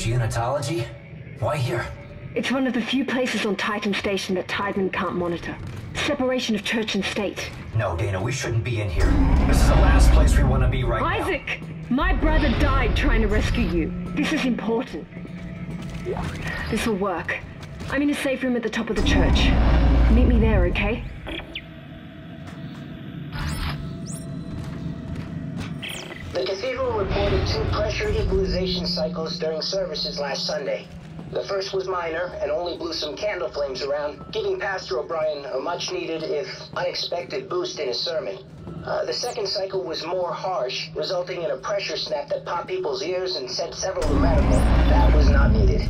Unitology? Why here? It's one of the few places on Titan Station that Titan can't monitor. Separation of church and state. No, Dana, we shouldn't be in here. This is the last place we want to be right now. Isaac! My brother died trying to rescue you. This is important. This'll work. I'm in a safe room at the top of the church. Meet me there, okay? The cathedral reported 2 pressure equalization cycles during services last Sunday. The first was minor and only blew some candle flames around, giving Pastor O'Brien a much-needed, if unexpected, boost in his sermon. The second cycle was more harsh, resulting in a pressure snap that popped people's ears and sent several to medical. That was not needed.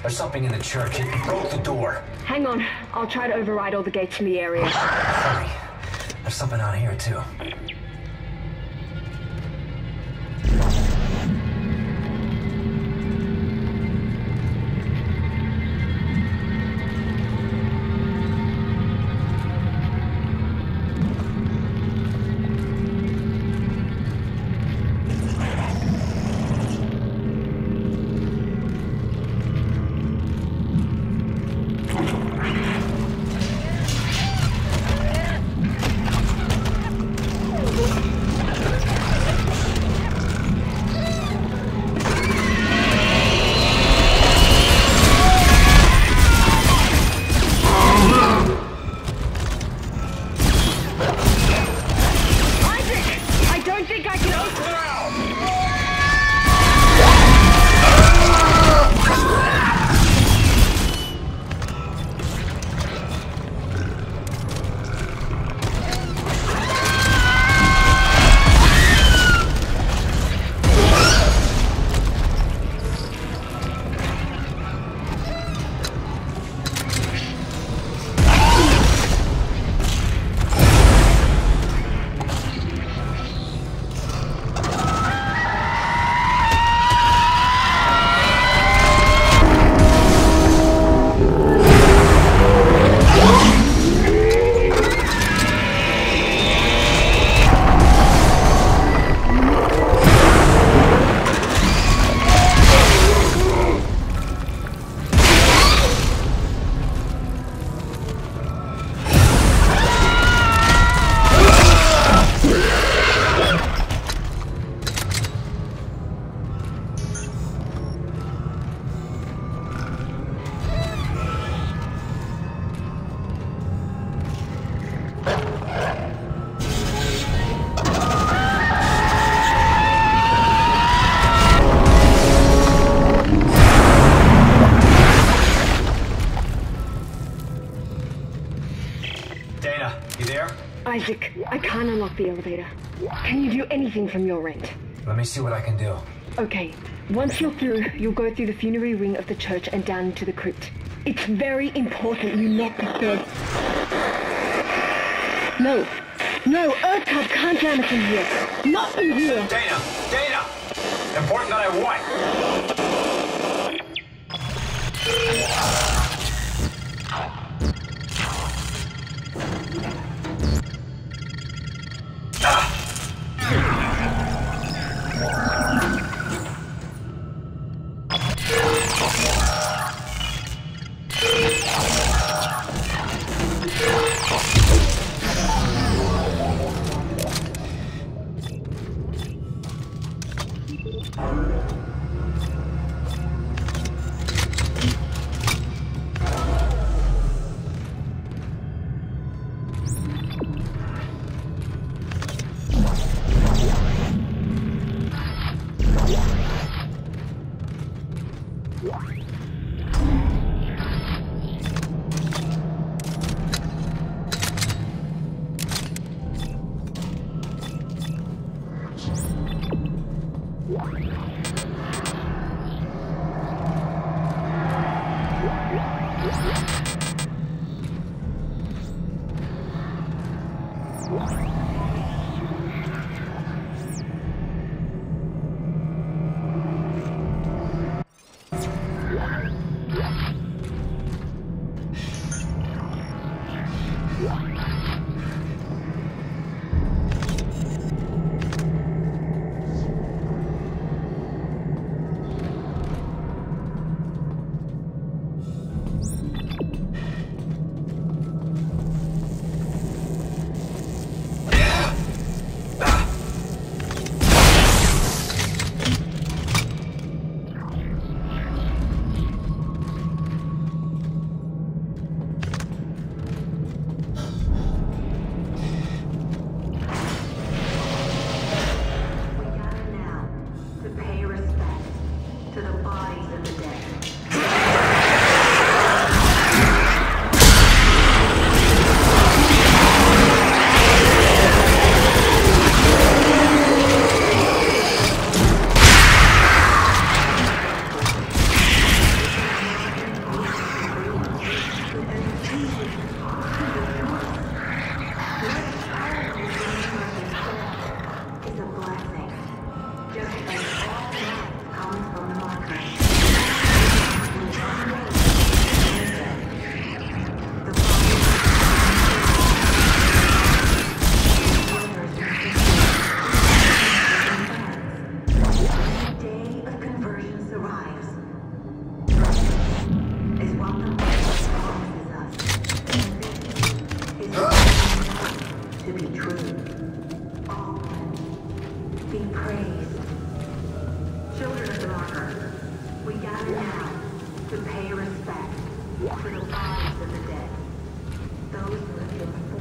There's something in the church. It broke the door. Hang on. I'll try to override all the gates in the area. Sorry. There's something out here, too. Isaac, I can't unlock the elevator. Can you do anything from your end? Let me see what I can do. Okay. Once you're through, you'll go through the funerary wing of the church and down into the crypt. It's very important you not be disturbed. No. No, Ertab can't jam us in here. Not in here. Dana! Dana! Important that I want. to pay respect to the lives of the dead, those living